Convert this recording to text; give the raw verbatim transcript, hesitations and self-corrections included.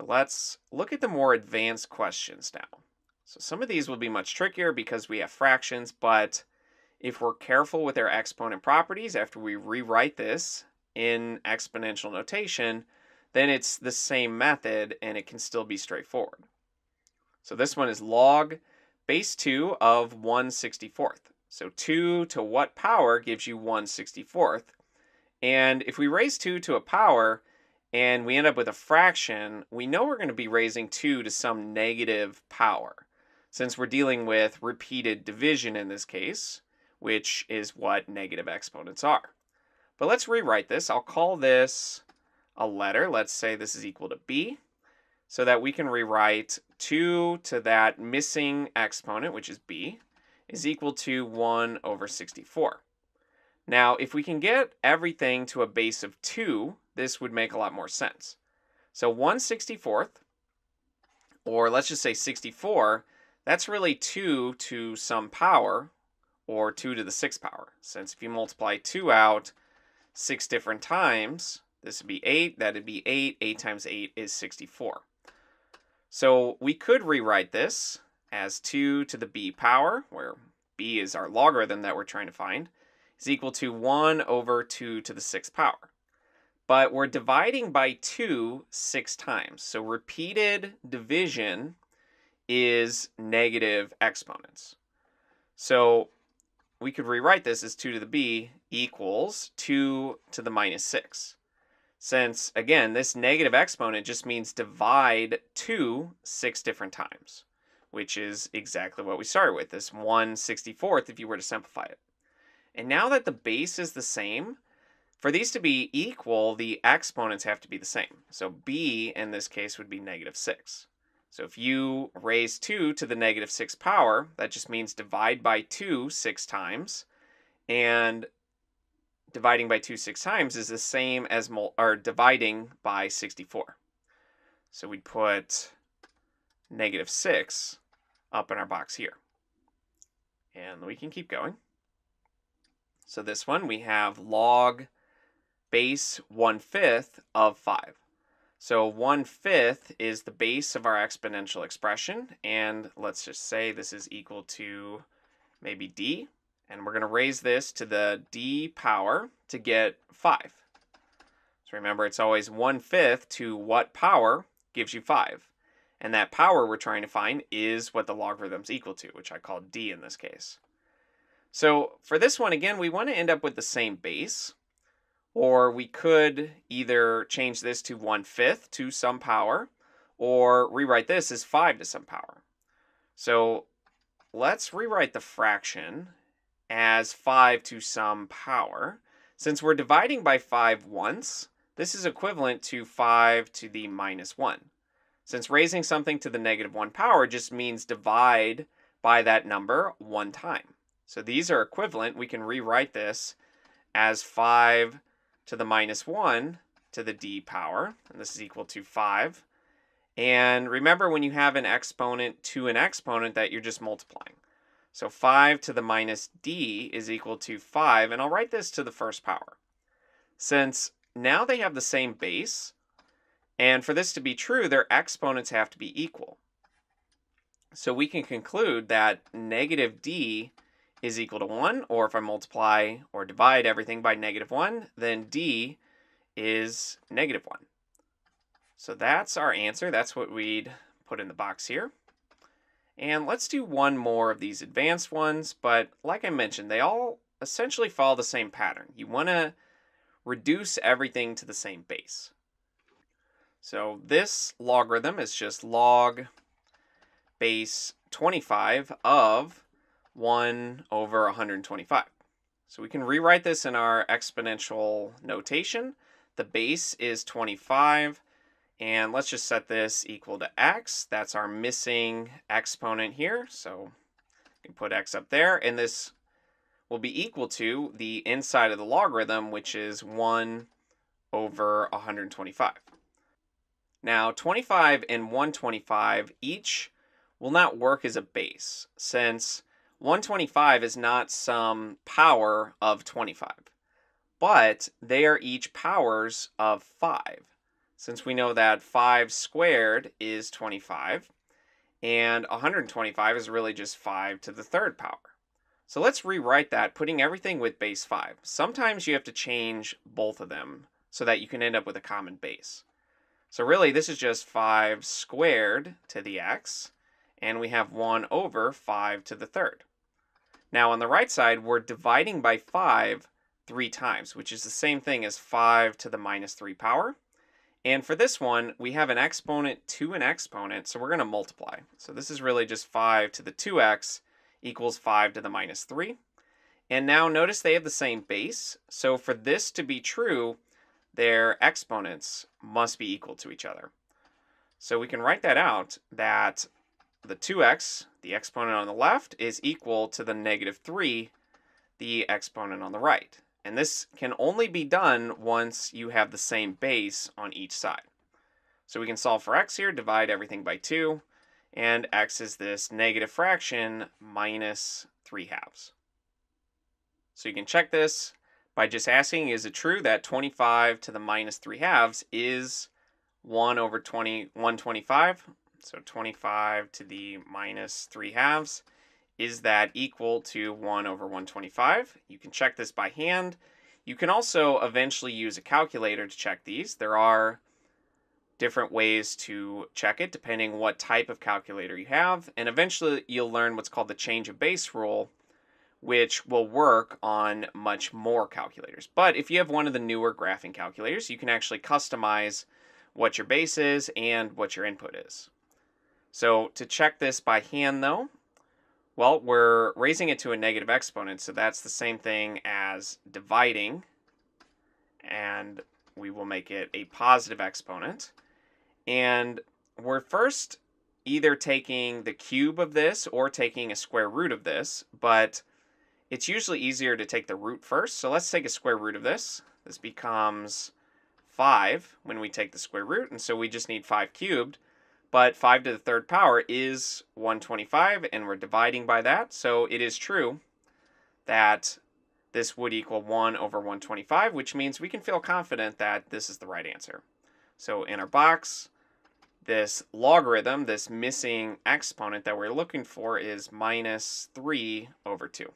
So let's look at the more advanced questions now. So some of these will be much trickier because we have fractions, but if we're careful with our exponent properties after we rewrite this in exponential notation, then it's the same method and it can still be straightforward. So this one is log base two of one sixty-fourth. So two to what power gives you one sixty-fourth? And if we raise two to a power and we end up with a fraction, we know we're going to be raising two to some negative power, since we're dealing with repeated division in this case, which is what negative exponents are. But let's rewrite this. I'll call this a letter. Let's say this is equal to b, so that we can rewrite two to that missing exponent, which is b, is equal to one over sixty-four. Now, if we can get everything to a base of two, this would make a lot more sense. So one sixty-fourth, or let's just say sixty-four, that's really two to some power, or two to the sixth power, since if you multiply two out six different times, this would be eight, that would be eight, eight times eight is sixty-four. So we could rewrite this as two to the b power, where b is our logarithm that we're trying to find, is equal to one over two to the sixth power. But we're dividing by two six times. So repeated division is negative exponents. So we could rewrite this as two to the b equals two to the minus six. Since, again, this negative exponent just means divide two six different times, which is exactly what we started with, this one sixty-fourth if you were to simplify it. And now that the base is the same, for these to be equal, the exponents have to be the same. So b, in this case, would be negative six. So if you raise two to the negative sixth power, that just means divide by two six times. And dividing by two six times is the same as mul or dividing by sixty-four. So we'd put negative six up in our box here. And we can keep going. So this one, we have log base one fifth of five. So one fifth is the base of our exponential expression. And let's just say this is equal to maybe d. And we're going to raise this to the d power to get five. So remember, it's always one fifth to what power gives you five. And that power we're trying to find is what the logarithm's equal to, which I call d in this case. So for this one, again, we want to end up with the same base, or we could either change this to one fifth to some power, or rewrite this as five to some power. So let's rewrite the fraction as five to some power. Since we're dividing by five once, this is equivalent to five to the minus one. Since raising something to the negative one power just means divide by that number one time. So these are equivalent. We can rewrite this as five to the minus one to the d power. And this is equal to five. And remember, when you have an exponent to an exponent, that you're just multiplying. So five to the minus d is equal to five. And I'll write this to the first power. Since now they have the same base, and for this to be true, their exponents have to be equal. So we can conclude that negative d is equal to one, or if I multiply or divide everything by negative one, then d is negative one. So that's our answer. That's what we'd put in the box here. And let's do one more of these advanced ones, but like I mentioned, they all essentially follow the same pattern. You want to reduce everything to the same base. So this logarithm is just log base twenty-five of one over one hundred twenty-five. So we can rewrite this in our exponential notation. The base is twenty-five, and let's just set this equal to x. That's our missing exponent here. So we can put x up there, and this will be equal to the inside of the logarithm, which is one over one hundred twenty-five. Now, twenty-five and one twenty-five each will not work as a base, since one twenty-five is not some power of twenty-five, but they are each powers of five. since we know that five squared is twenty-five, and one hundred twenty-five is really just five to the third power. So let's rewrite that, putting everything with base five. Sometimes you have to change both of them so that you can end up with a common base. So really, this is just five squared to the x, and we have one over five to the third. Now on the right side, we're dividing by five three times, which is the same thing as five to the minus three power. And for this one, we have an exponent to an exponent, so we're going to multiply. So this is really just five to the two x equals five to the minus three. And now notice they have the same base. So for this to be true, their exponents must be equal to each other. So we can write that out, that the two x, the exponent on the left, is equal to the negative three, the exponent on the right. And this can only be done once you have the same base on each side. So we can solve for x here, divide everything by two, and x is this negative fraction minus three halves. So you can check this by just asking, is it true that twenty-five to the minus three halves is one over one hundred twenty-five? So twenty-five to the minus three halves, is that equal to one over one hundred twenty-five? You can check this by hand. You can also eventually use a calculator to check these. There are different ways to check it depending what type of calculator you have, and eventually you'll learn what's called the change of base rule, which will work on much more calculators. But if you have one of the newer graphing calculators, you can actually customize what your base is and what your input is. So to check this by hand though, well, we're raising it to a negative exponent, so that's the same thing as dividing, and we will make it a positive exponent. And we're first either taking the cube of this or taking a square root of this, but it's usually easier to take the root first. So let's take a square root of this. This becomes five when we take the square root, and so we just need five cubed. But five to the third power is one hundred twenty-five, and we're dividing by that. So it is true that this would equal one over one hundred twenty-five, which means we can feel confident that this is the right answer. So in our box, this logarithm, this missing exponent that we're looking for, is minus three over two.